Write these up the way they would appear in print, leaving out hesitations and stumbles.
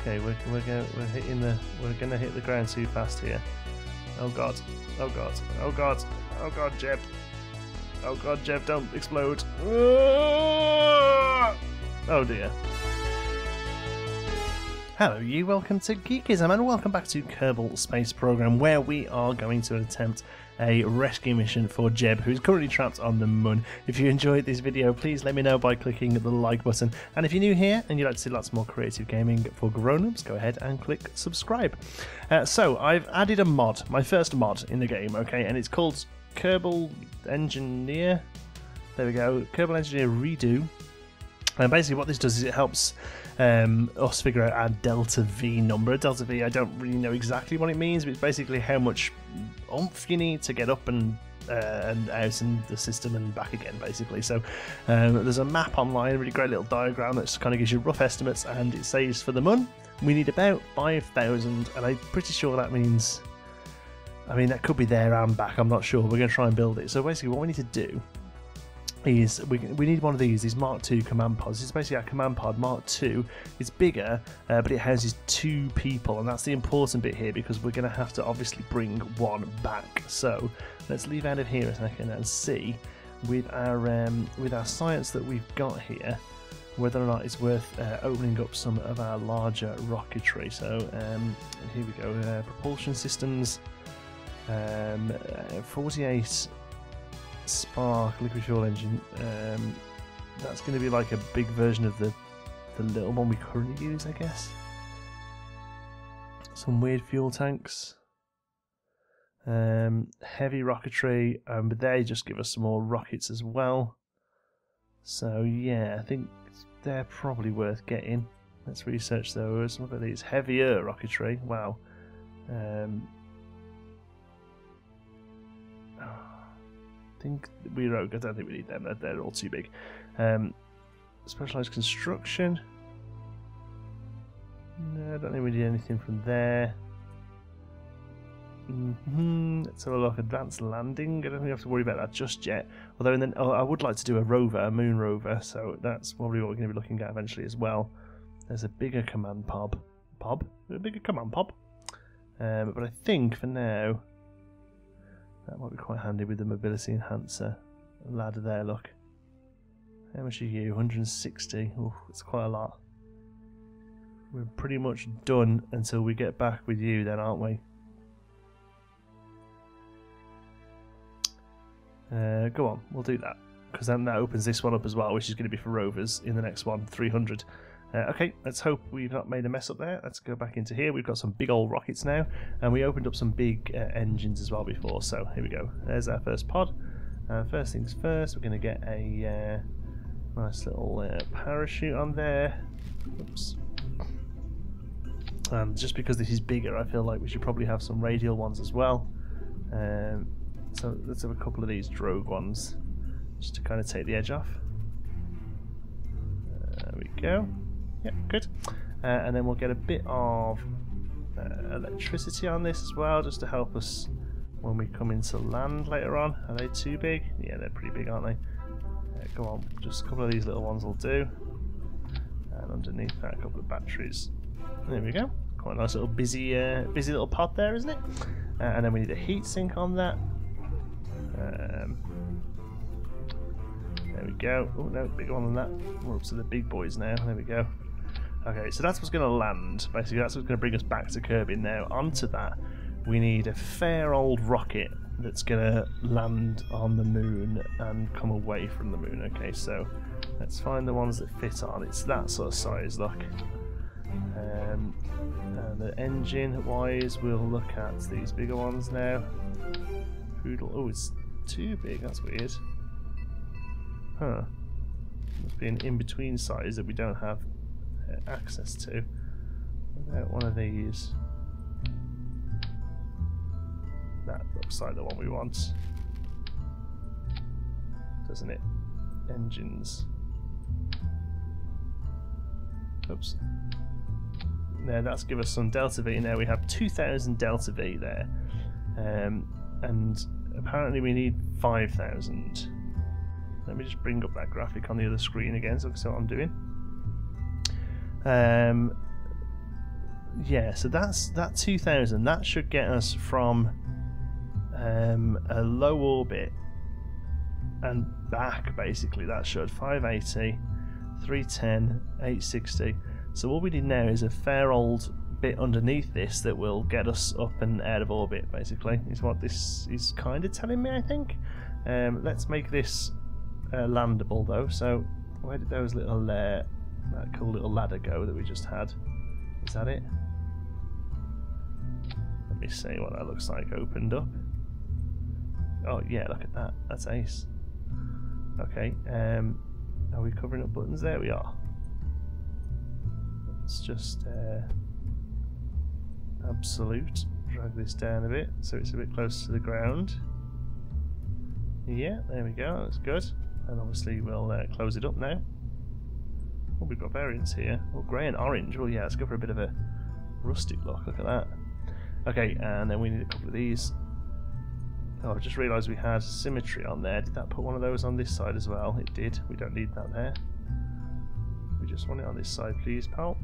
Okay, we're gonna hit the ground too fast here. Oh god! Oh god! Oh god! Oh god, Jeb! Oh god, Jeb! Don't explode! Oh dear! Hello you, welcome to Geekism and welcome back to Kerbal Space Program, where we are going to attempt a rescue mission for Jeb, who's currently trapped on the Mun. If you enjoyed this video, please let me know by clicking the like button, and if you're new here and you'd like to see lots more creative gaming for grown-ups, go ahead and click subscribe. So I've added a mod, my first mod in the game, okay, and it's called Kerbal Engineer. There we go, Kerbal Engineer Redo. And basically what this does is it helps us figure out our Delta V number. Delta V, I don't really know exactly what it means, but it's basically how much oomph you need to get up and out in the system and back again, basically. So there's a map online, a really great little diagram that kind of gives you rough estimates, and it says for the Mun we need about 5,000, and I'm pretty sure that means, I mean, that could be there and back, I'm not sure. We're going to try and build it. So basically what we need to do is we need one of these Mark II command pods. It's basically our command pod, Mark II. It's bigger, but it houses 2 people, and that's the important bit here, because we're going to have to obviously bring one back. So let's leave out of here a second and see with our science that we've got here whether or not it's worth opening up some of our larger rocketry. So here we go, propulsion systems, 48 Spark liquid fuel engine. That's going to be like a big version of the little one we currently use, I guess. Some weird fuel tanks. Heavy rocketry, but they just give us some more rockets as well. So yeah, I think they're probably worth getting. Let's research though some of these heavier rocketry. Wow. I don't think we need them. They're all too big. Specialized construction. No, I don't think we need anything from there. Let's have a look. Advanced landing. I don't think we have to worry about that just yet. Although, and then I would like to do a rover, a moon rover. So that's probably what we're going to be looking at eventually as well. There's a bigger command pod. But I think for now, that might be quite handy with the mobility enhancer ladder there, look. How much are you? 160. Oof, it's quite a lot. We're pretty much done until we get back with you then, aren't we? Go on, we'll do that. Because then that opens this one up as well, which is going to be for rovers in the next one, 300. Okay, let's hope we've not made a mess up there. Let's go back into here. We've got some big old rockets now, and we opened up some big engines as well before. So here we go. There's our first pod. First things first, we're going to get a nice little parachute on there. Oops. Just because this is bigger, I feel like we should probably have some radial ones as well. So let's have a couple of these drogue ones, just to kind of take the edge off. There we go. Yep, good. And then we'll get a bit of electricity on this as well, just to help us when we come into land later on. Are they too big? Yeah, they're pretty big, aren't they? Go on, just a couple of these little ones will do. And underneath that, a couple of batteries. There we go. Quite a nice little busy little pod there, isn't it? And then we need a heat sink on that. There we go. Oh no, bigger one than that. We're up to the big boys now. There we go. Okay, so that's what's going to land. Basically, that's what's going to bring us back to Kerbin. Now, onto that, we need a fair old rocket that's going to land on the Moon and come away from the Moon. Okay, so let's find the ones that fit on. It's that sort of size, look. And the engine-wise, we'll look at these bigger ones now. Poodle. Oh, it's too big. That's weird. Huh. Must be an in-between size that we don't have access to. What about one of these? That looks like the one we want, doesn't it? Engines. Oops. Now that's give us some Delta V. Now we have 2,000 Delta V there, and apparently we need 5,000. Let me just bring up that graphic on the other screen again so I can see what I'm doing. Yeah, so that's that 2000. That should get us from a low orbit and back, basically. That should 580, 310, 860. So what we need now is a fair old bit underneath this that will get us up and out of orbit, basically, is what this is kind of telling me, I think. Let's make this landable, though. So where did those little that cool little ladder go that we just had? Is that it? Let me see what that looks like opened up. Oh yeah, look at that. That's ace. Okay, are we covering up buttons? There we are. Let's just absolute. Drag this down a bit so it's a bit close to the ground. Yeah, there we go. That's good. And obviously we'll close it up now. Oh, we've got variants here. Oh, grey and orange. Oh yeah, let's go for a bit of a rustic look. Look at that. Okay, and then we need a couple of these. Oh, I just realised we had symmetry on there. Did that put one of those on this side as well? It did. We don't need that there. We just want it on this side, please, pal.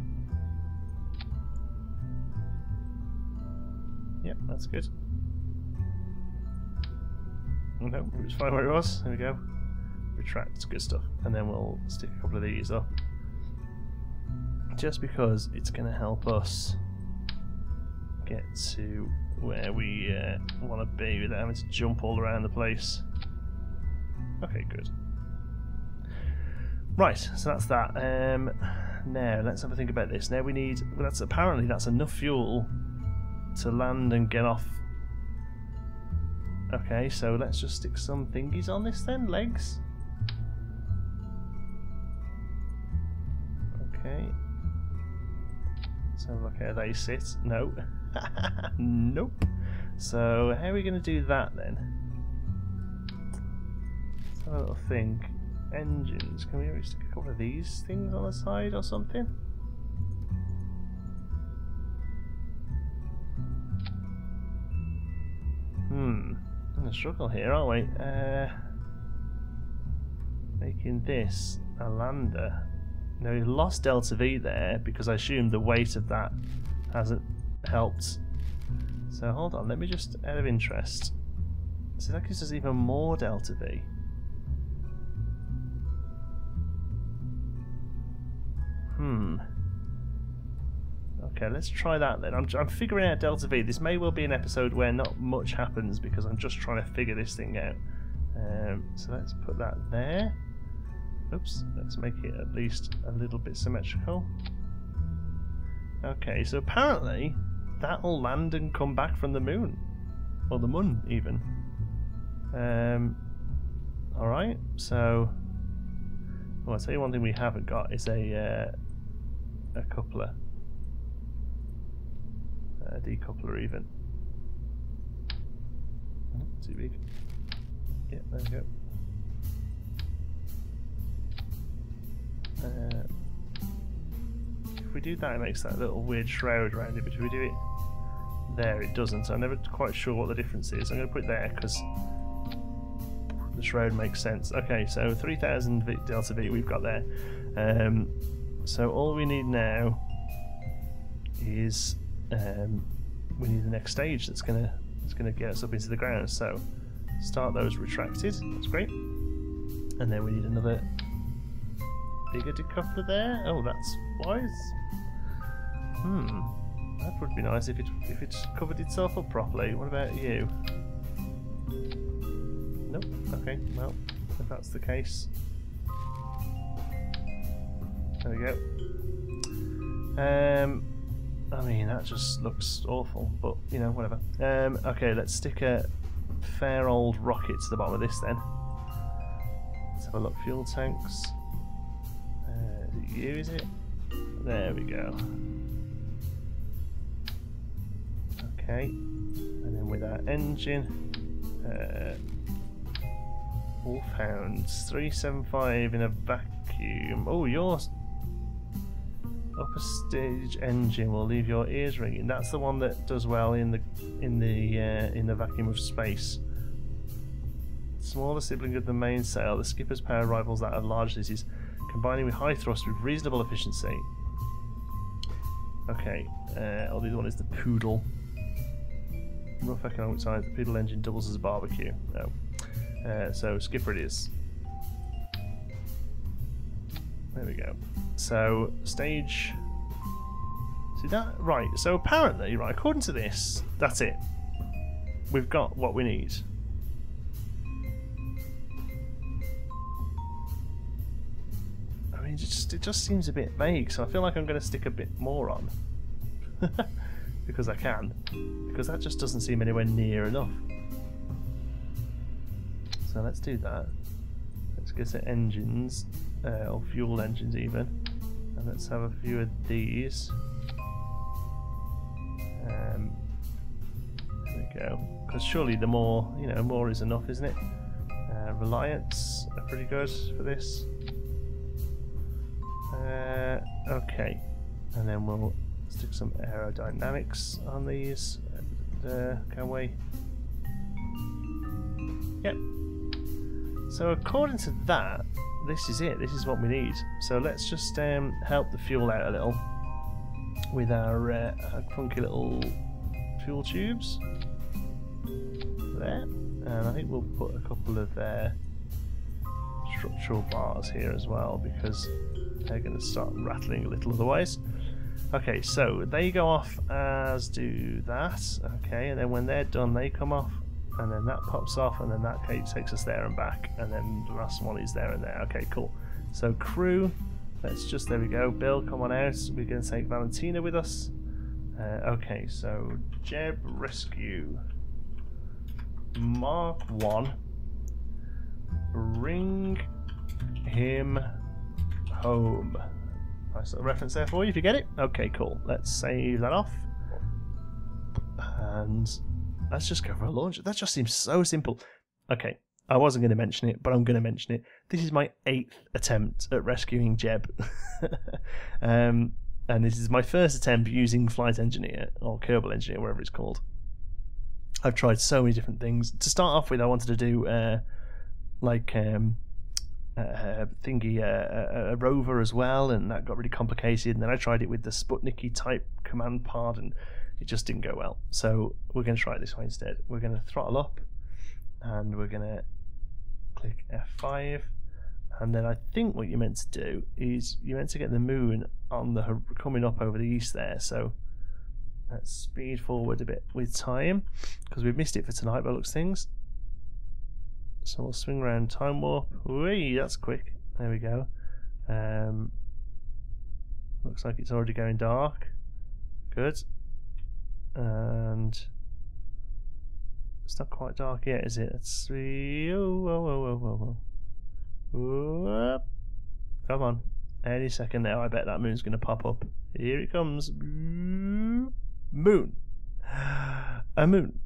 Yep, that's good. Oh, no, it was fine where it was. There we go. Retract. Good stuff. And then we'll stick a couple of these up. Just because it's going to help us get to where we want to be without having to jump all around the place. Okay, good. Right, so that's that. Now let's have a think about this. Now we need. Well, that's apparently that's enough fuel to land and get off. Okay, so let's just stick some thingies on this then. Legs. Okay. So look how they sit. No. Nope. So how are we going to do that then? Let's have a little think. Engines. Can we maybe stick a couple of these things on the side or something? Hmm. I'm going to struggle here, aren't we? Making this a lander. Now we've lost Delta V there because I assume the weight of that hasn't helped. So hold on, let me just, out of interest, so that gives us even more Delta V. Okay, let's try that then. I'm figuring out Delta V. This may well be an episode where not much happens because I'm just trying to figure this thing out. So let's put that there. Oops, let's make it at least a little bit symmetrical. Okay, so apparently that'll land and come back from the moon. Or the Mun, even. Alright, so... well, I'll tell you one thing we haven't got is a coupler. A decoupler, even. Oh, too big. Yeah, there we go. If we do that, it makes that little weird shroud around it, but if we do it there, it doesn't. I'm never quite sure what the difference is. I'm going to put it there because the shroud makes sense. Okay, so 3000 Delta V we've got there. So all we need now is we need the next stage that's gonna get us up into the ground. So start those retracted. That's great. And then we need another bigger decoupler there. Oh, that's wise. That would be nice if it covered itself up properly. What about you? Nope. Okay. Well, if that's the case, there we go. I mean, that just looks awful, but you know, whatever. Okay, let's stick a fair old rocket to the bottom of this then. Let's have a look. Fuel tanks. Use it. There we go. Okay, and then with our engine, Wolfhounds 375 in a vacuum. Oh, yours. Upper stage engine will leave your ears ringing. That's the one that does well in the vacuum of space. Smaller sibling of the mainsail, the skipper's power rivals that of large cities, combining with high thrust with reasonable efficiency. Okay, oh, the other one is the Poodle. Rough economic science, the Poodle engine doubles as a barbecue. No. So Skipper it is. There we go. So stage... See that? Right, so apparently, right, according to this, that's it. We've got what we need. I mean, it just seems a bit vague, so I feel like I'm going to stick a bit more on. Because I can. Because that just doesn't seem anywhere near enough. So let's do that. Let's get to engines, or fuel engines even. And let's have a few of these. There we go. Because surely the more, you know, more is enough, isn't it? Reliance are pretty good for this. Okay. And then we'll stick some aerodynamics on these, can we? Yep. So according to that, this is it. This is what we need. So let's just help the fuel out a little with our funky little fuel tubes. There. And I think we'll put a couple of structural bars here as well, because they're going to start rattling a little otherwise. Okay, so they go off as do that. Okay, and then when they're done, they come off, and then that pops off, and then that takes us there and back, and then the last one is there and there. Okay, cool. So crew, let's just, there we go. Bill, come on out. We're going to take Valentina with us. Okay, so Jeb rescue. Mark I. Bring him home. Nice little reference there for you if you get it. Okay, cool. Let's save that off. And let's just go for a launch. That just seems so simple. Okay, I wasn't going to mention it, but I'm going to mention it. This is my 8th attempt at rescuing Jeb. And this is my first attempt using Flight Engineer, or Kerbal Engineer, whatever it's called. I've tried so many different things. To start off with, I wanted to do, a rover as well, and that got really complicated, and then I tried it with the Sputnik-y type command pod and it just didn't go well. So we're going to try it this way instead. We're going to throttle up and we're going to click F5, and then I think what you're meant to do is you're meant to get the moon on the coming up over the east there. So let's speed forward a bit with time, because we've missed it for tonight by looks things. So we'll swing around time warp. Whee, that's quick. There we go. Looks like it's already going dark. Good. And it's not quite dark yet, is it? Let's see. Oh, oh, oh, oh, oh. Come on. Any second now, I bet that moon's going to pop up. Here it comes. Moon. A moon.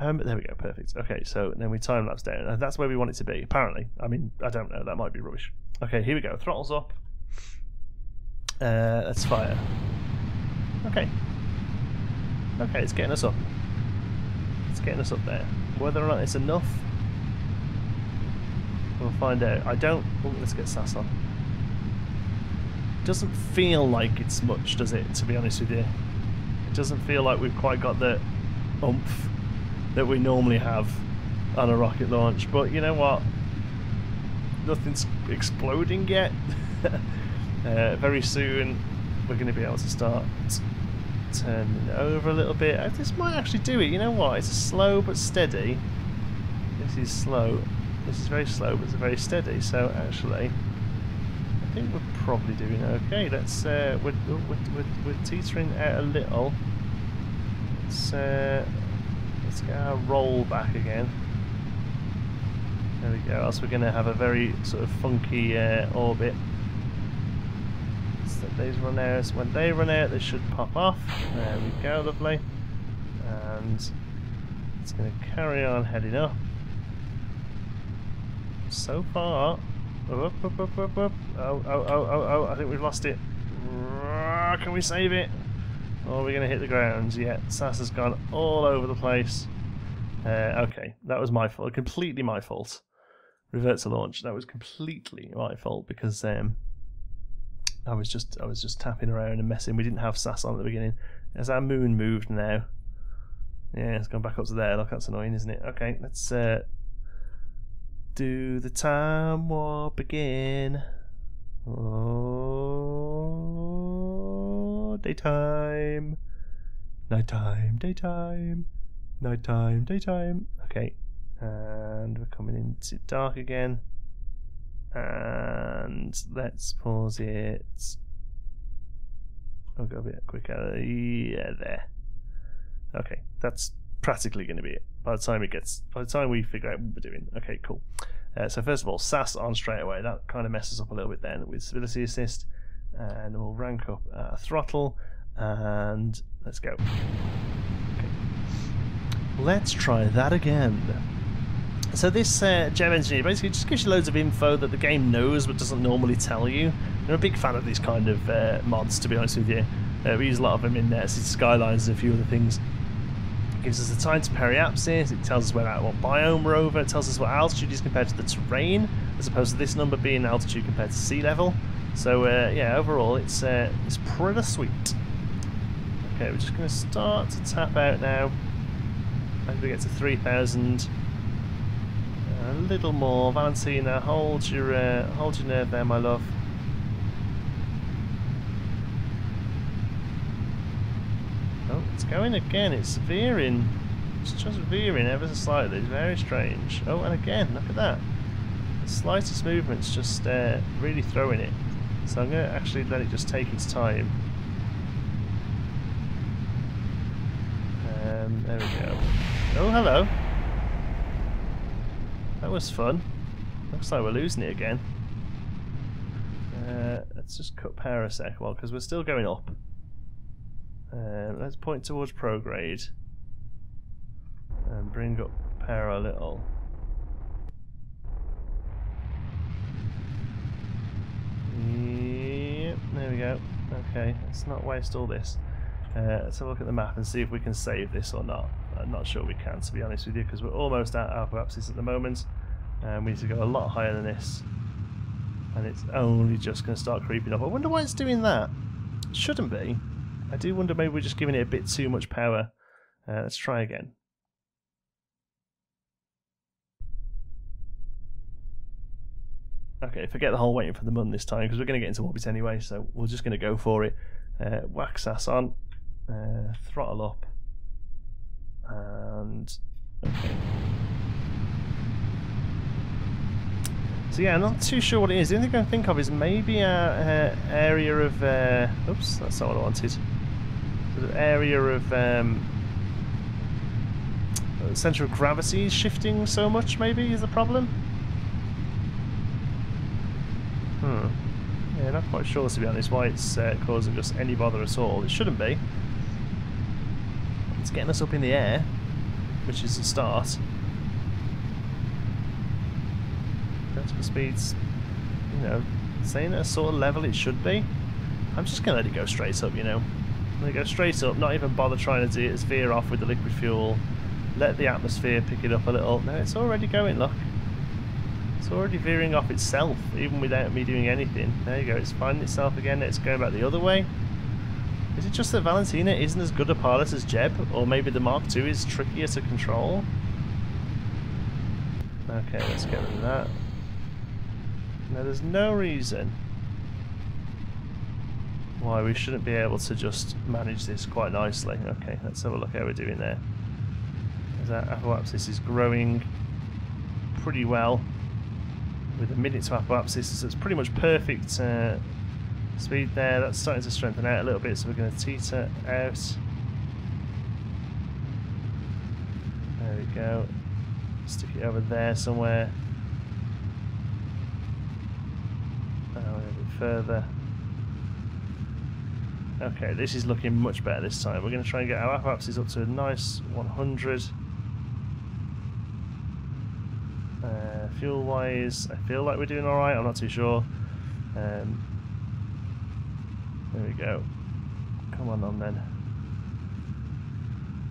There we go, perfect. Okay, so then we time lapse down. That's where we want it to be, apparently. I mean, I don't know, that might be rubbish. Okay, here we go. Throttles up. Let's fire. Okay. Okay, it's getting us up. It's getting us up there. Whether or not it's enough, we'll find out. I don't... Oh, let's get SAS on. Doesn't feel like it's much, does it, to be honest with you? It doesn't feel like we've quite got the oomph that we normally have on a rocket launch, but you know what? Nothing's exploding yet. Very soon we're going to be able to start turning it over a little bit. This might actually do it. You know what? It's slow but steady. This is slow. This is very slow, but it's very steady. So actually, I think we're probably doing okay. Let's we're teetering out a little. Let's get our roll back again. There we go. Else we're going to have a very sort of funky orbit. So these run out. So when they run out, they should pop off. There we go, lovely. And it's going to carry on heading up. So far, oh, oh, oh, oh, oh, oh, oh, oh, I think we've lost it. Can we save it? Or are we going to hit the ground? Yeah, SAS has gone all over the place. Okay, that was my fault. Completely my fault. Revert to launch. That was completely my fault because I was just tapping around and messing. We didn't have SAS on at the beginning. As our moon moved now. Yeah, it's gone back up to there. Look, that's annoying, isn't it? Okay, let's do the time warp again. Oh, daytime, nighttime, daytime, nighttime, daytime. Okay, and we're coming into dark again. And let's pause it. I'll go a bit quicker. Yeah, there. Okay, that's practically going to be it. By the time we figure out what we're doing. Okay, cool. So first of all, SAS on straight away. That kind of messes up a little bit then with stability assist, and we'll rank up throttle, and let's go. Okay. Let's try that again. So this Jeb Engineer basically just gives you loads of info that the game knows but doesn't normally tell you. I'm a big fan of these kind of mods, to be honest with you. We use a lot of them in City Skylines and a few other things. It gives us the time to periapsis, it tells us what biome we're over, it tells us what altitude is compared to the terrain, as opposed to this number being altitude compared to sea level. So yeah, overall it's pretty sweet. Okay, we're just going to start to tap out now. I think we get to 3,000. A little more. Valentina, hold your nerve there, my love. Oh, it's going again. It's veering. It's just veering ever so slightly. It's very strange. Oh, and again, look at that. The slightest movement's just really throwing it. So I'm going to actually let it just take its time. There we go. Oh, hello. That was fun. Looks like we're losing it again. Let's just cut power a sec, well, because we're still going up. Let's point towards prograde and bring up power a little. Yep, there we go. Okay, let's not waste all this. Let's have a look at the map and see if we can save this or not. I'm not sure we can, to be honest with you, because we're almost at apoapsis at the moment, and we need to go a lot higher than this, and it's only just going to start creeping up. I wonder why it's doing that. It shouldn't be. I do wonder, maybe we're just giving it a bit too much power. Let's try again. Okay, forget the whole waiting for the moon this time, because we're going to get into orbit anyway, so we're just going to go for it. Whack SAS on, throttle up, and okay. So yeah, I'm not too sure what it is. The only thing I can think of is maybe our area of oops, that's not what I wanted. Sort of area of centre of gravity is shifting so much. Maybe is the problem. Yeah, not quite sure, to be honest, why it's causing us any bother at all. It shouldn't be. It's getting us up in the air, which is a start. Vertical speeds, you know, saying at a sort of level it should be. I'm just going to let it go straight up, you know. Let it go straight up, not even bother trying to do it, veer off with the liquid fuel. Let the atmosphere pick it up a little. No, it's already going, look. It's already veering off itself, even without me doing anything. There you go, it's finding itself again, it's going back the other way. Is it just that Valentina isn't as good a pilot as Jeb? Or maybe the Mark II is trickier to control? Okay, let's get rid of that. Now there's no reason why we shouldn't be able to just manage this quite nicely. Okay, let's have a look how we're doing there. That apoapsis is growing pretty well. With a minute to apoapsis, so it's pretty much perfect speed there. That's starting to strengthen out a little bit, so we're going to teeter out. There we go. Stick it over there somewhere. A bit further. Okay, this is looking much better this time. We're going to try and get our apoapsis up to a nice 100. Fuel wise, I feel like we're doing alright. I'm not too sure. There we go. Come on then.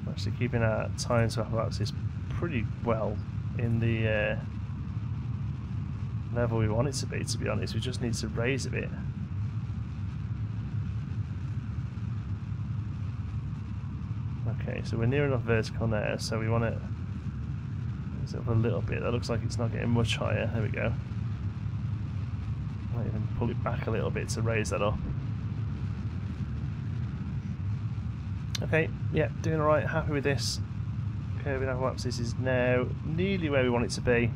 We're actually keeping our time to apoapsis pretty well in the level we want it to be honest. We just need to raise a bit. Okay, so we're near enough vertical now, so we want to raise it up a little bit. That looks like it's not getting much higher. There we go. Might even pull it back a little bit to raise that up. Okay, yeah, doing alright, happy with this. Kerbin Apophysis is now nearly where we want it to be.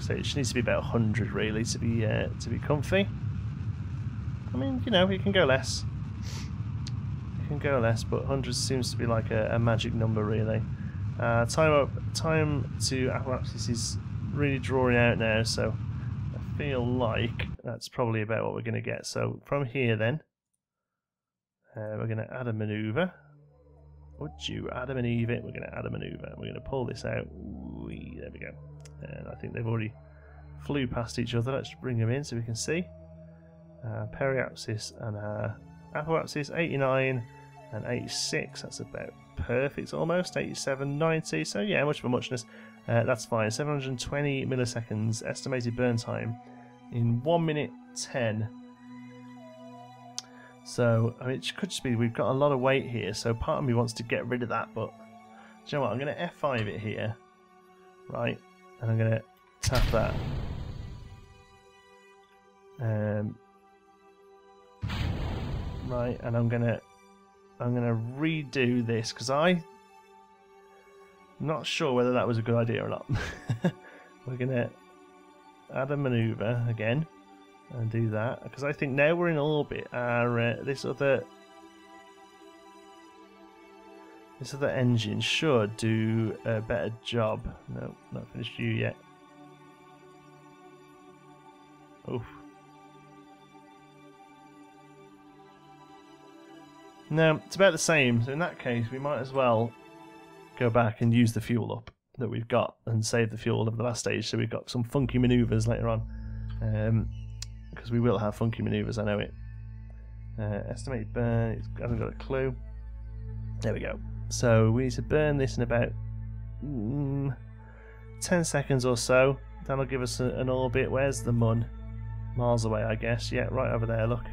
So it just needs to be about 100 really to be comfy. I mean, you know, it can go less. It can go less, but 100 seems to be like a magic number really. Time to Apophysis is really drawing out now, so I feel like that's probably about what we're going to get. So from here then, we're going to add a manoeuvre. Would you Adam and Eve it? We're going to add a manoeuvre. We're going to pull this out. Whee, there we go. And I think they've already flew past each other. Let's bring them in so we can see. Periapsis and Apoapsis, 89 and 86. That's about perfect almost. 87, 90. So yeah, much for muchness. That's fine. 720 milliseconds. Estimated burn time in 1 minute 10. So, I mean, it could just be we've got a lot of weight here, so part of me wants to get rid of that, but do you know what, I'm going to F5 it here, right, and I'm going to tap that. Right, and I'm going to redo this, because I'm not sure whether that was a good idea or not. We're going to add a manoeuvre again. And do that, because I think now we're in orbit. This other engine should do a better job. No, not finished you yet. Oof. No, it's about the same. So in that case, we might as well go back and use the fuel up that we've got and save the fuel of the last stage, so we've got some funky manoeuvres later on. Because we will have funky manoeuvres, I know it. Estimated burn, I haven't got a clue. There we go. So we need to burn this in about 10 seconds or so. That'll give us an orbit. Where's the Mun? Miles away, I guess. Yeah, right over there, look.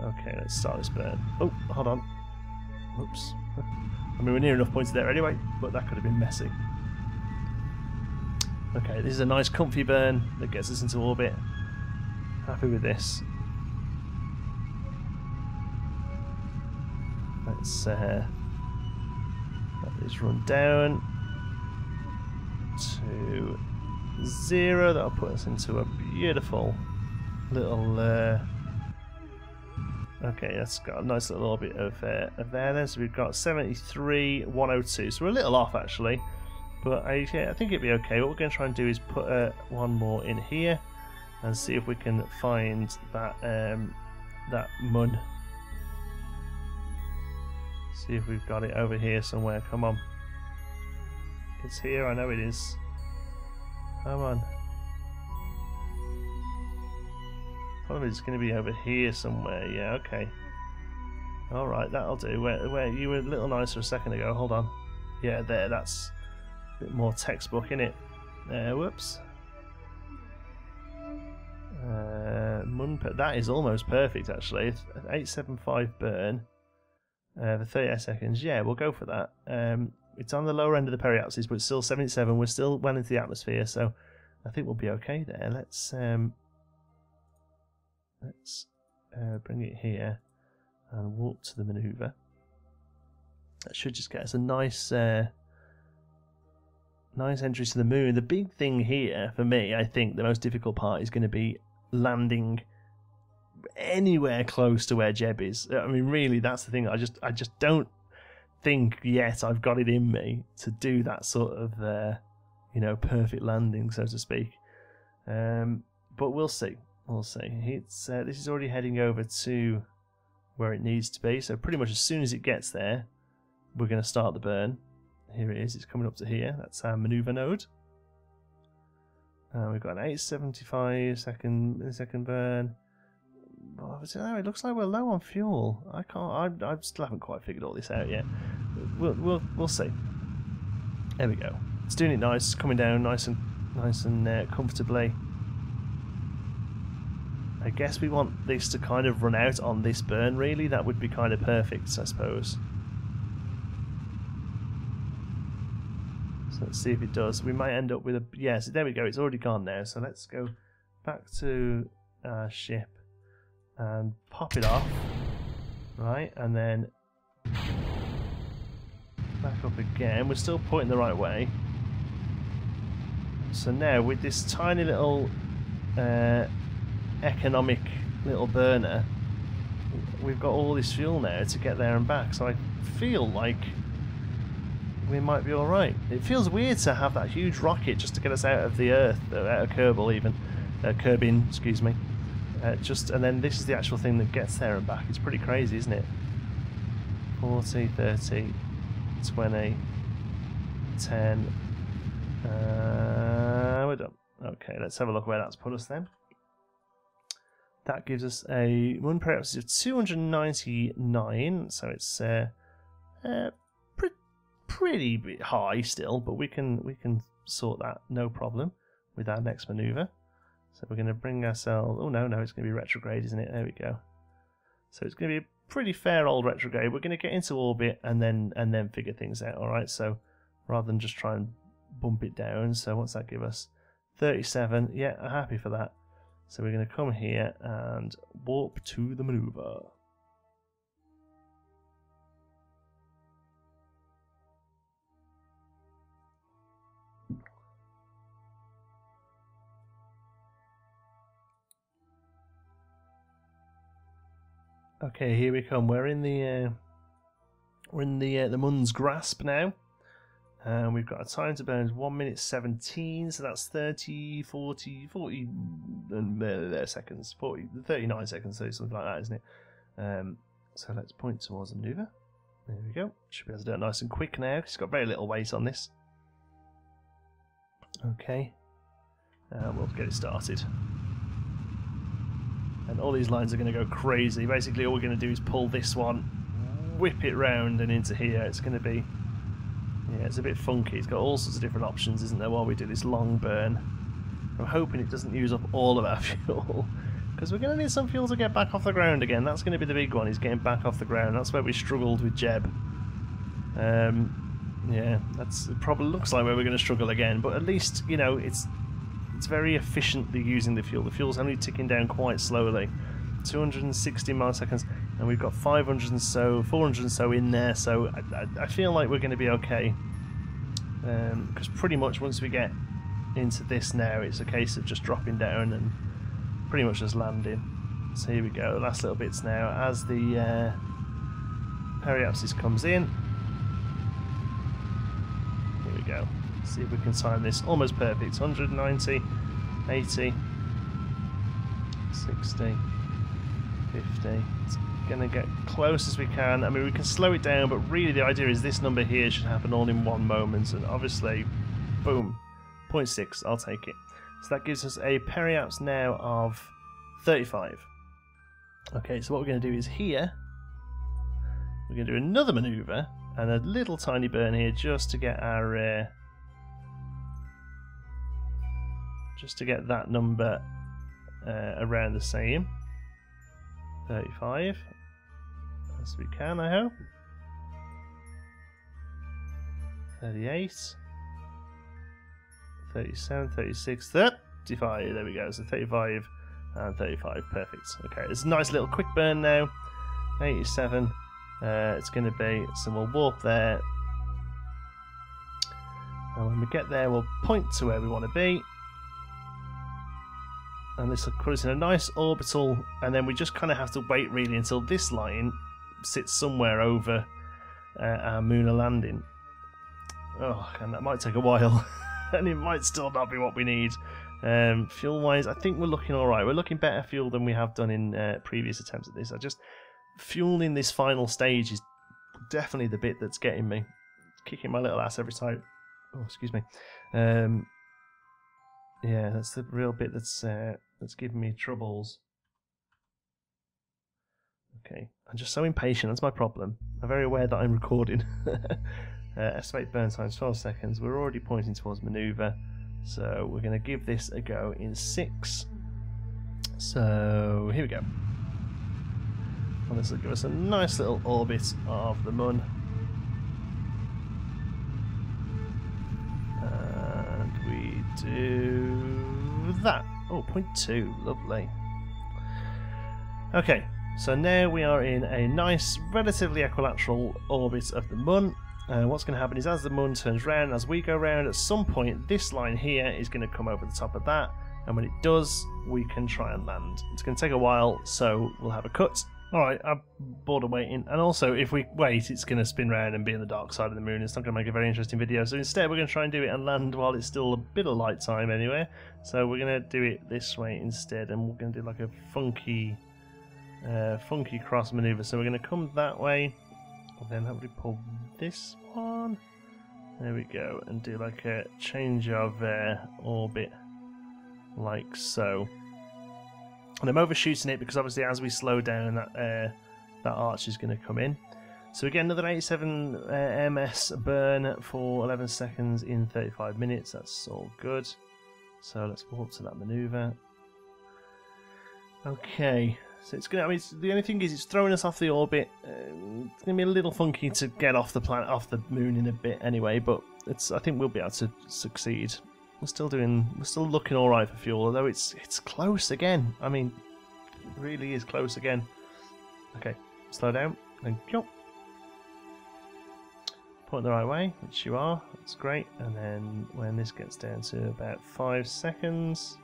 Okay, let's start this burn. Oh, hold on. Oops. I mean, we're near enough points there anyway, but that could have been messy. Okay, this is a nice comfy burn that gets us into orbit. Happy with this. Let's let this run down to 0. That'll put us into a beautiful little... okay, that's got a nice little orbit of there then. So we've got 73, 102. So we're a little off actually. But yeah, I think it'd be okay. What we're going to try and do is put one more in here and see if we can find that that Mun. See if we've got it over here somewhere. Come on, it's here. I know it is. Come on. Probably it's going to be over here somewhere. Yeah. Okay. All right, that'll do. Where you were a little nicer a second ago. Hold on. Yeah, there. That's. Bit more textbook in it. Whoops. That is almost perfect actually. 875 burn for 38 seconds. Yeah, we'll go for that. It's on the lower end of the periapsis, but it's still 77. We're still well into the atmosphere, so I think we'll be okay there. Let's bring it here and warp to the manoeuvre. That should just get us a nice. Nice entry to the moon. The big thing here, for me, I think the most difficult part is going to be landing anywhere close to where Jeb is. I mean, really, that's the thing. I just don't think yet I've got it in me to do that sort of, you know, perfect landing, so to speak. But we'll see. We'll see. It's this is already heading over to where it needs to be. So pretty much as soon as it gets there, we're going to start the burn. Here it is, it's coming up to here. That's our manoeuvre node. We've got an 875 second burn. Oh, it looks like we're low on fuel. I still haven't quite figured all this out yet. We'll see. There we go. It's doing it nice. It's coming down nice and comfortably. I guess we want this to kind of run out on this burn. Really, that would be kind of perfect, I suppose. So let's see if it does. We might end up with a... yeah, so there we go. It's already gone now. So let's go back to our ship and pop it off. Right, and then back up again. We're still pointing the right way. So now with this tiny little economic little burner, we've got all this fuel now to get there and back, so I feel like we might be alright. It feels weird to have that huge rocket just to get us out of the Earth, out of Kerbal even, Kerbin, excuse me. Just, and then this is the actual thing that gets there and back. It's pretty crazy, isn't it? 40, 30, 20, 10, we're done. Okay, let's have a look where that's put us then. That gives us a Mun periapsis of 299, so it's pretty bit high still, but we can sort that no problem with our next manoeuvre. So we're going to bring ourselves... oh no, it's going to be retrograde, isn't it? There we go. So it's going to be a pretty fair old retrograde. We're going to get into orbit and then figure things out. All right. So rather than just try and bump it down, so what's that give us? 37. Yeah, I'm happy for that. So we're going to come here and warp to the manoeuvre. Okay, here we come. We're in the the Mun's grasp now. And we've got a time to burn is 1 minute 17, so that's 30, 40, 40 seconds, 40, 39 seconds, so something like that, isn't it? So let's point towards the manoeuvre. There we go. Should be able to do it nice and quick now. It's got very little weight on this. Okay. We'll get it started. And all these lines are going to go crazy. Basically, all we're going to do is pull this one, whip it round and into here. It's going to be... yeah, it's a bit funky. It's got all sorts of different options, isn't there, while we do this long burn. I'm hoping it doesn't use up all of our fuel, because we're going to need some fuel to get back off the ground again. That's going to be the big one, is getting back off the ground. That's where we struggled with Jeb. Yeah, that's, it probably looks like where we're going to struggle again, but at least, you know, it's very efficiently using the fuel. The fuel's only ticking down quite slowly. 260 milliseconds, and we've got 500 and so, 400 and so in there, so I feel like we're going to be okay. Because pretty much once we get into this now, it's a case of just dropping down and pretty much just landing. So here we go, the last little bits now. As the periapsis comes in, here we go. Let's see if we can time this almost perfect. 190, 80, 60. 50. It's going to get close as we can. I mean, we can slow it down, but really the idea is this number here should happen all in one moment, and obviously, boom, 0.6, I'll take it. So that gives us a periaps now of 35. Okay, so what we're going to do is here, we're going to do another manoeuvre, and a little tiny burn here just to get our... just to get that number around the same. 35, as we can, I hope. 38, 37, 36, 35, there we go, so 35 and 35, perfect. Okay, it's a nice little quick burn now, 87, it's going to be, so we'll warp there, and when we get there we'll point to where we want to be. And this will put us in a nice orbital, and then we just kind of have to wait really until this line sits somewhere over our lunar landing. Oh, and that might take a while, and it might still not be what we need. Fuel-wise, I think we're looking all right. We're looking better fuel than we have done in previous attempts at this. I just fuel in this final stage is definitely the bit that's getting me, kicking my little ass every time. Oh, excuse me. Yeah, that's the real bit that's giving me troubles. Okay, I'm just so impatient. That's my problem. I'm very aware that I'm recording. Estimate burn times 12 seconds. We're already pointing towards manoeuvre, so we're going to give this a go in 6. So here we go. And this will give us a nice little orbit of the Mun. do that. Oh, 0.2, lovely. Okay, so now we are in a nice, relatively equilateral orbit of the Mun. What's going to happen is as the Mun turns round, as we go round, at some point this line here is going to come over the top of that, and when it does, we can try and land. It's going to take a while, so we'll have a cut. Alright, I'm bored of waiting, and also if we wait it's going to spin round and be on the dark side of the moon. It's not going to make a very interesting video, so instead we're going to try and do it and land while it's still a bit of light time anyway. So we're going to do it this way instead, and we're going to do like a funky cross manoeuvre. So we're going to come that way, and then hopefully pull this one, there we go, and do like a change of orbit like so. And I'm overshooting it because obviously as we slow down that that arch is going to come in. So we get another 87 ms burn for 11 seconds in 35 minutes. That's all good. So let's go up to that manoeuvre. Okay, so it's going to, I mean, the only thing is it's throwing us off the orbit. It's going to be a little funky to get off the planet, off the moon in a bit anyway, but it's, I think we'll be able to succeed. We're still doing. We're still looking all right for fuel, although it's close again. I mean, it really is close again. Okay, slow down and jump. Point the right way, which you are. That's great. And then when this gets down to about 5 seconds,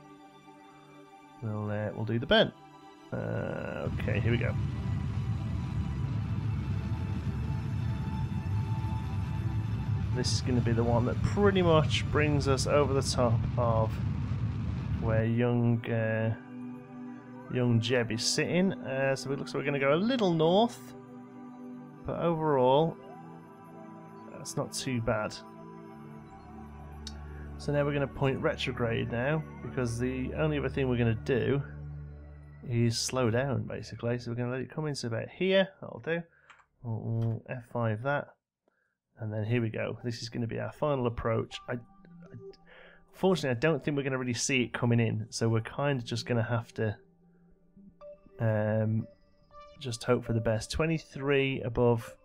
we'll do the burn. Okay, here we go. This is going to be the one that pretty much brings us over the top of where young Jeb is sitting. So it looks like we're going to go a little north, but overall that's not too bad. So now we're going to point retrograde now, because the only other thing we're going to do is slow down basically. So we're going to let it come into about here. That'll do. We'll F5 that. And then here we go. This is going to be our final approach. Unfortunately, I don't think we're going to really see it coming in, so we're kind of just going to have to just hope for the best. 23 above,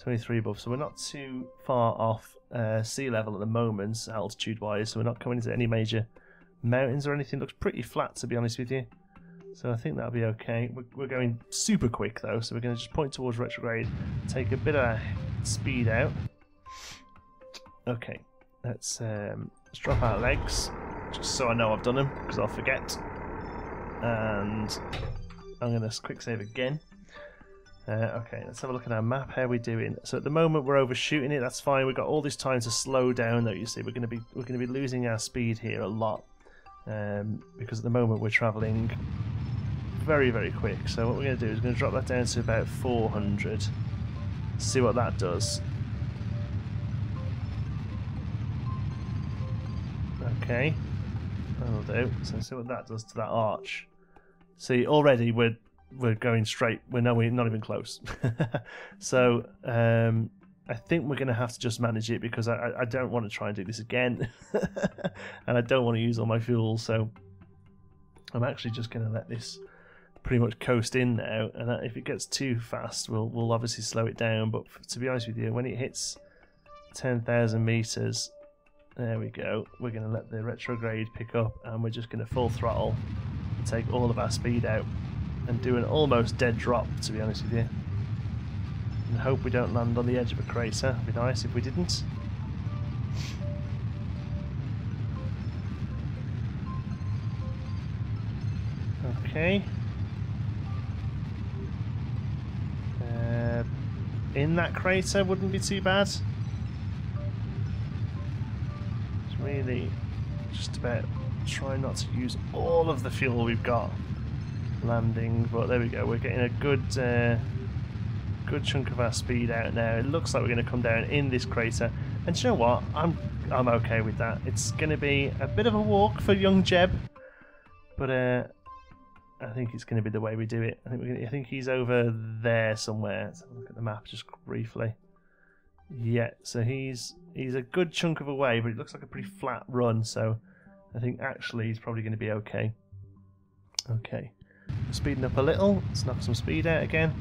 23 above. So we're not too far off sea level at the moment, altitude-wise. So we're not coming into any major mountains or anything. It looks pretty flat, to be honest with you. So I think that'll be okay. We're going super quick though, so we're going to just point towards retrograde, take a bit of speed out. Okay, let's drop our legs, just so I know I've done them, because I'll forget. And I'm going to quick save again. Okay, let's have a look at our map. How are we doing? So at the moment we're overshooting it. That's fine. We've got all this time to slow down though. You see, we're going to be losing our speed here a lot because at the moment we're travelling very, very quick. So what we're going to do is we're going to drop that down to about 400. See what that does. Okay, that'll do. So see what that does to that arch. See, already we're going straight. We're not even close. So I think we're going to have to just manage it, because I don't want to try and do this again, and I don't want to use all my fuel. So I'm actually just going to let this pretty much coast in now, and if it gets too fast we'll obviously slow it down. But to be honest with you, when it hits 10,000 meters, there we go, we're going to let the retrograde pick up, and we're just going to full throttle and take all of our speed out and do an almost dead drop, to be honest with you, and hope we don't land on the edge of a crater. It'd be nice if we didn't. Okay. In that crater wouldn't be too bad. It's really just about trying not to use all of the fuel we've got landing, but there we go. We're getting a good chunk of our speed out now. It looks like we're going to come down in this crater, and do you know what? I'm okay with that. It's going to be a bit of a walk for young Jeb, but I think it's going to be the way we do it. I think he's over there somewhere. Let's have a look at the map just briefly. Yeah, so he's a good chunk of a way, but it looks like a pretty flat run. So I think actually he's probably going to be okay. Okay, we're speeding up a little. Let's knock some speed out again.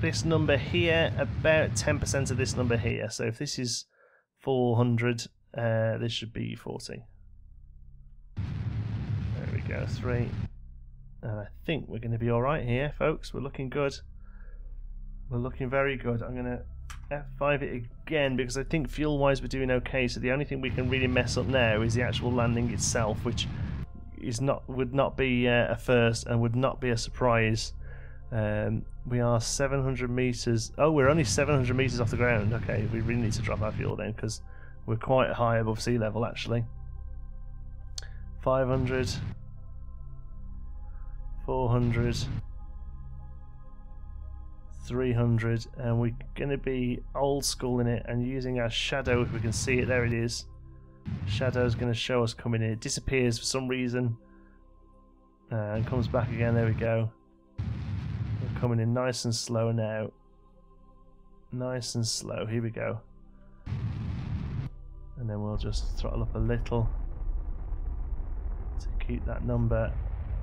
This number here, about 10% of this number here. So if this is 400, This should be 40. There we go, 3. And I think we're going to be alright here, folks. We're looking good. We're looking very good. I'm going to F5 it again because I think fuel-wise we're doing okay. So the only thing we can really mess up now is the actual landing itself, which is not would not be a first and would not be a surprise. We are 700 meters. Oh, we're only 700 meters off the ground. Okay, we really need to drop our fuel then because we're quite high above sea level actually. 500, 400, 300, and we're going to be old school in it and using our shadow if we can see it. There it is. Shadow's going to show us coming in. It disappears for some reason and comes back again. There we go. We're coming in nice and slow now. Nice and slow. Here we go. And then we'll just throttle up a little to keep that number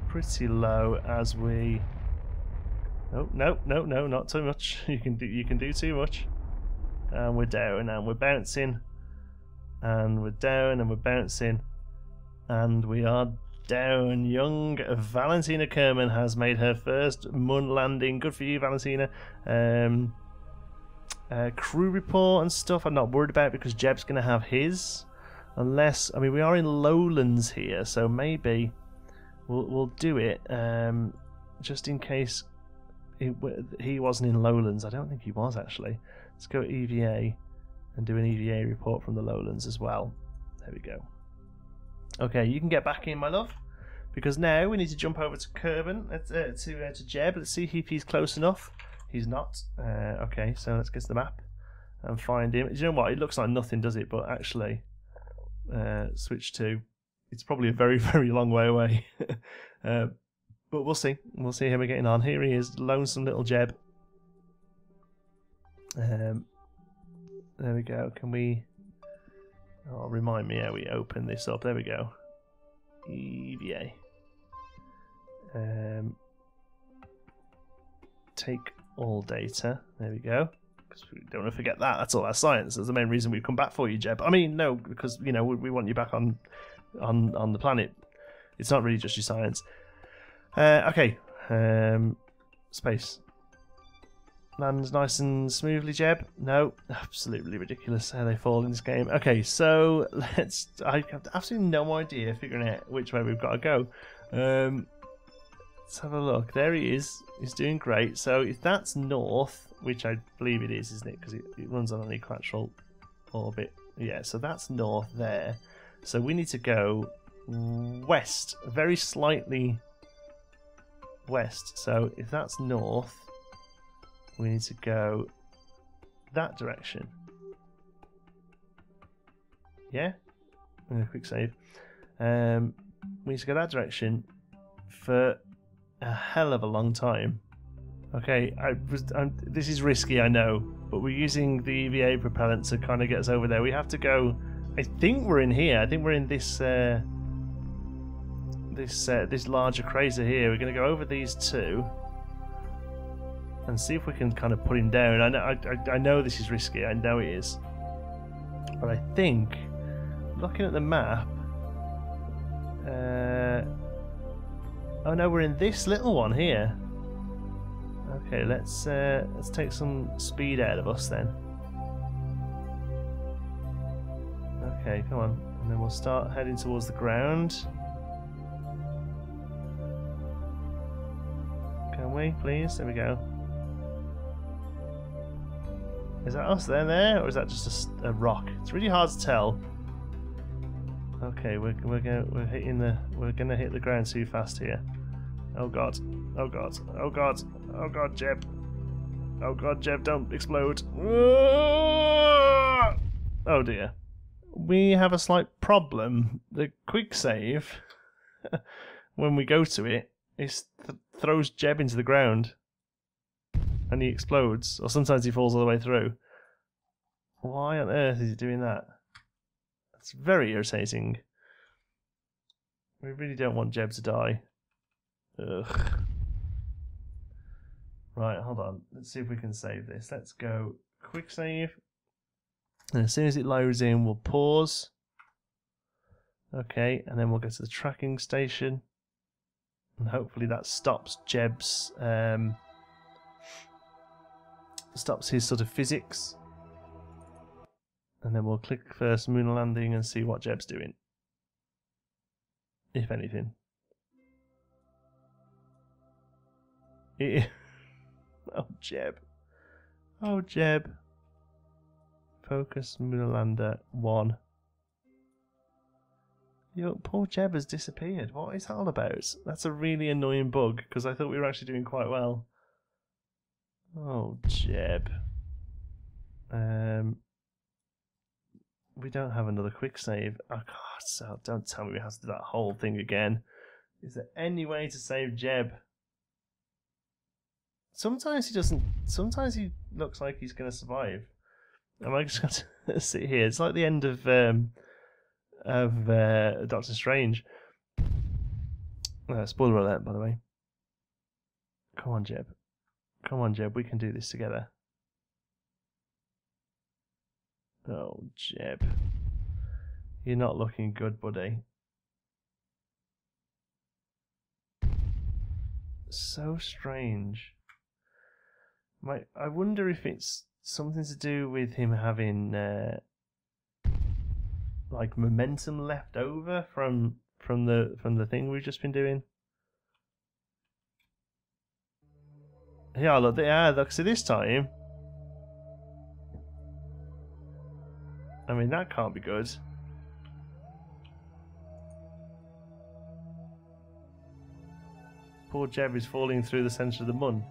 pretty low as we... Oh, no, not too much. You can do too much. And we're down and we're bouncing. And we're down and we're bouncing. And we are down. Young Valentina Kerman has made her first Mun landing. Good for you, Valentina. Crew report and stuff I'm not worried about because Jeb's going to have his. Unless, I mean, we are in lowlands here, so maybe we'll do it. Just in case he wasn't in lowlands. I don't think he was, actually. Let's go EVA. And do an EVA report from the lowlands as well. There we go. Okay, you can get back in, my love, because now we need to jump over to Kerbin, to Jeb. Let's see if he's close enough. He's not. Okay, so let's get to the map and find him. You know what? It looks like nothing, does it? But actually, switch to. It's probably a very, very long way away. But we'll see. We'll see how we're getting on. Here he is, lonesome little Jeb. There we go. Can we... Oh, remind me how we open this up. There we go. EVA. Take all data. There we go. Because we don't want to forget that. That's all our science. That's the main reason we've come back for you, Jeb. I mean, no, because, you know, we want you back on the planet. It's not really just your science. Okay. Space. Lands nice and smoothly, Jeb. No, absolutely ridiculous how they fall in this game. Okay, so let's... I have absolutely no idea figuring out which way we've got to go. Let's have a look. There he is. He's doing great. So if that's north, which I believe it is, isn't it? Because it runs on an equilateral orbit. Yeah, so that's north there. So we need to go west, very slightly west. So if that's north... We need to go that direction. Yeah? I'm gonna quick save. We need to go that direction for a hell of a long time. Okay, this is risky, I know, but we're using the EVA propellant to kind of get us over there. We have to go. I think we're in here. I think we're in this this larger crater here. We're gonna go over these two. And see if we can kind of put him down. I know this is risky. I know it is, but I think looking at the map. Oh no, we're in this little one here. Okay, let's take some speed out of us then. Okay, come on, and then we'll start heading towards the ground. Can we, please? There we go. Is that us there, or is that just a rock? It's really hard to tell. Okay, we're gonna hit the ground too fast here. Oh god! Oh god! Oh god! Oh god, Jeb! Oh god, Jeb! Don't explode! Oh dear! We have a slight problem. The quick save when we go to it, it throws Jeb into the ground. And he explodes, or sometimes he falls all the way through. Why on earth is he doing that? That's very irritating. We really don't want Jeb to die. Ugh. Right, hold on. Let's see if we can save this. Let's go quick save. And as soon as it loads in, we'll pause. Okay, and then we'll go to the tracking station. And hopefully that stops Jeb's... stops his sort of physics. And then we'll click first moon landing and see what Jeb's doing. If anything. Oh, Jeb. Oh, Jeb. Focus moon lander 1. Yo, poor Jeb has disappeared. What is that all about? That's a really annoying bug, because I thought we were actually doing quite well. Oh, Jeb. We don't have another quick save. Oh, God, so don't tell me we have to do that whole thing again. Is there any way to save Jeb? Sometimes he doesn't... Sometimes he looks like he's going to survive. Am I just going to sit here? It's like the end of Doctor Strange. Spoiler alert, by the way. Come on, Jeb. Come on, Jeb. We can do this together. Oh, Jeb. You're not looking good, buddy. So strange. I wonder if it's something to do with him having... like momentum left over from the thing we've just been doing. Yeah, look, they are. Look, see this time. I mean, that can't be good. Poor Jeb is falling through the centre of the Mun,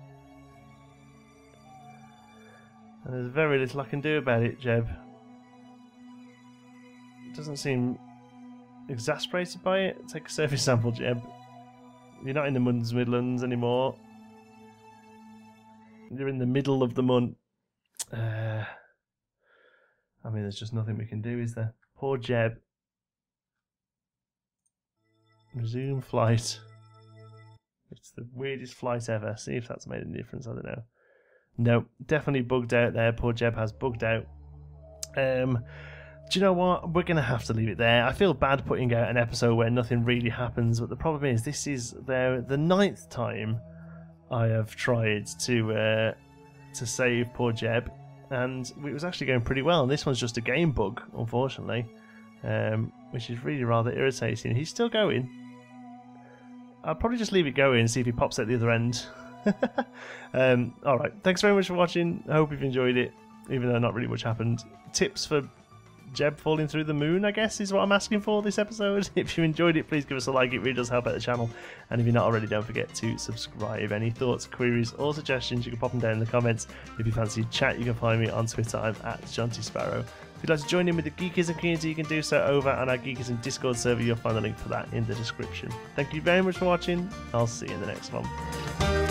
and there's very little I can do about it, Jeb. Doesn't seem exasperated by it. Take a surface sample, Jeb. You're not in the Mun's Midlands anymore. You're in the middle of the Mun. I mean, there's just nothing we can do, is there? Poor Jeb. Resume flight. It's the weirdest flight ever. See if that's made any difference. I don't know. No, definitely bugged out there. Poor Jeb has bugged out. Do you know what? We're going to have to leave it there. I feel bad putting out an episode where nothing really happens, but the problem is this is the 9th time I have tried to save poor Jeb, and it was actually going pretty well, and this one's just a game bug, unfortunately, which is really rather irritating. He's still going. I'll probably just leave it going and see if he pops out the other end. Alright, thanks very much for watching. I hope you've enjoyed it, even though not really much happened. Tips for... Jeb falling through the Mun, I guess, is what I'm asking for this episode. If you enjoyed it, please give us a like. It really does help out the channel. And if you're not already, don't forget to subscribe. Any thoughts, queries, or suggestions, you can pop them down in the comments. If you fancy chat, you can find me on Twitter. I'm at JontiSparrow. If you'd like to join in with the Geekism community, you can do so over on our Geekism Discord server. You'll find the link for that in the description. Thank you very much for watching. I'll see you in the next one.